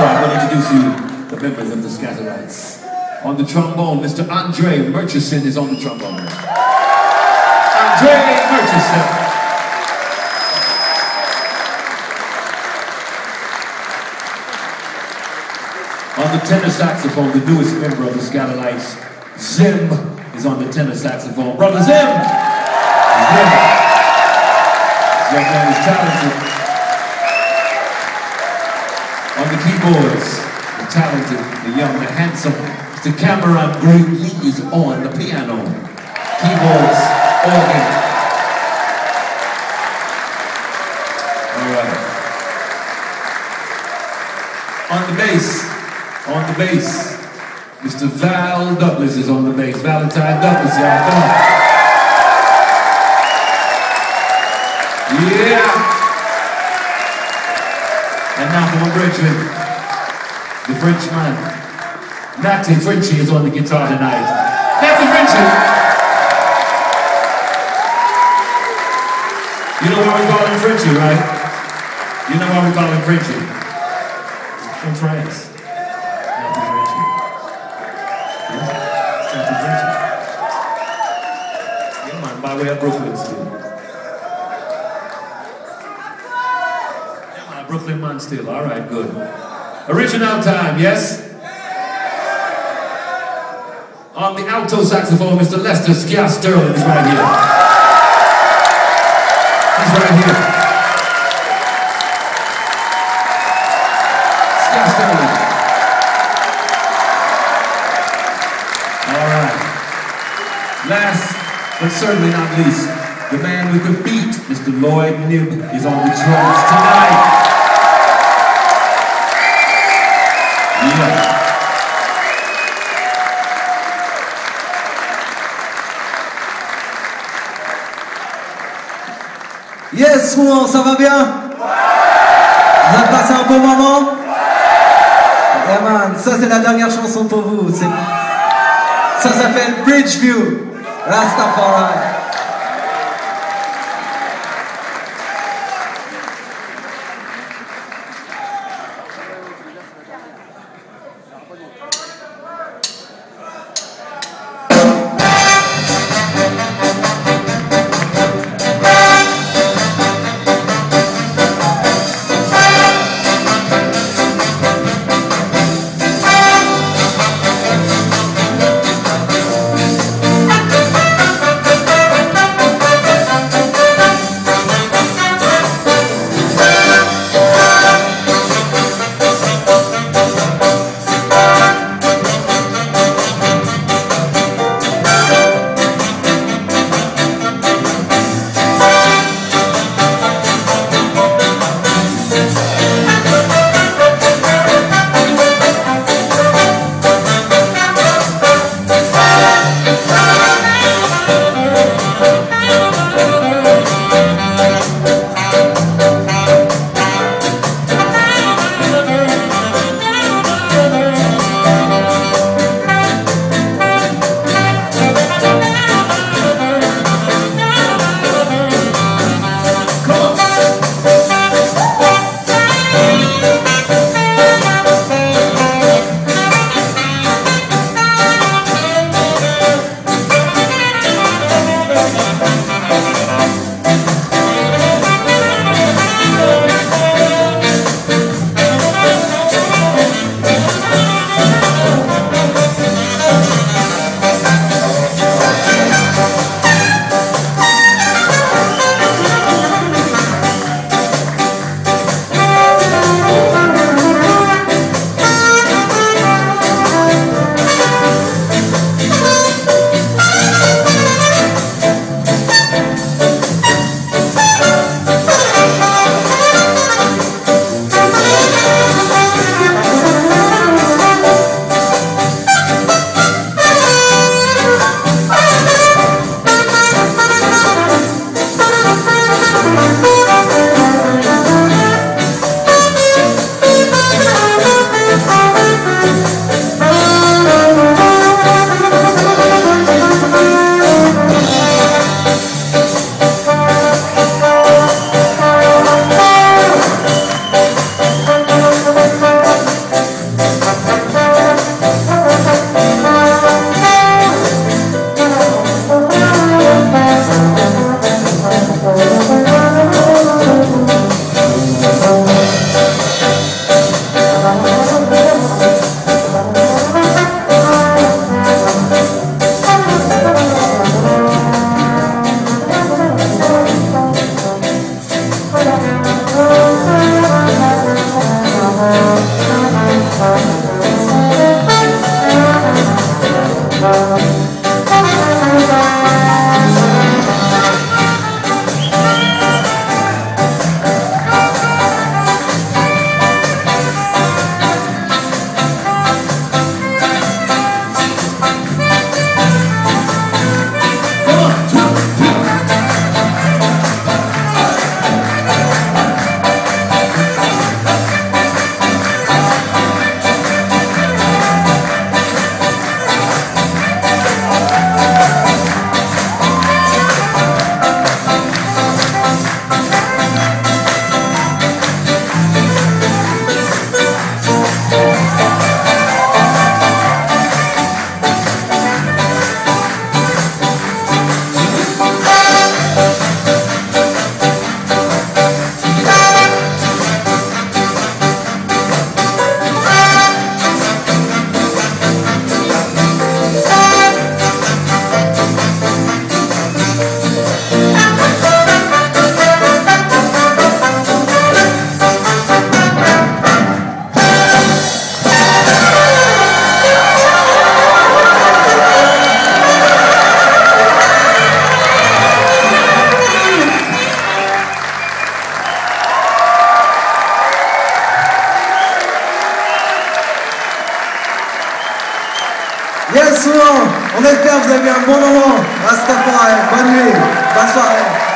Now I'm going to introduce you the members of the Skatalites. On the trombone, Mr. Andre Murchison is on the trombone. Andre Murchison. On the tenor saxophone, the newest member of the Skatalites, Zim, is on the tenor saxophone. Brother Zim! Zim. This young man is talented. On the keyboards, the talented, the young, the handsome, Mr. Cameron Greenlee is on the piano. Keyboards, organ. All right. On the bass, Mr. Val Douglas is on the bass. Valentine Douglas, y'all know. Yeah. And now from a Frenchman, the Frenchman, Natty Frenchy is on the guitar tonight. Natty Frenchy! You know why we call him Frenchy, right? You know why we call him Frenchy? He's from France. Natty Frenchy. Yeah? Natty Frenchy. Yeah, man, by way of Brooklyn still. Brooklyn man still, all right, good. Original time, yes? On the alto saxophone, Mr. Lester Sterling is right here. He's right here. Sterling. All right. Last, but certainly not least, the man with the beat, Mr. Lloyd Knibb, is on the drums tonight. Yes, Rouen, ça va bien? Ouais! Vous avez passé un bon moment? Ouais! Yeah, man, ça c'est la dernière chanson pour vous. Ça s'appelle Bridgeview, Rastafari. Yes, on espère que vous avez un bon moment. Rastafari, bonne nuit, bonne soirée.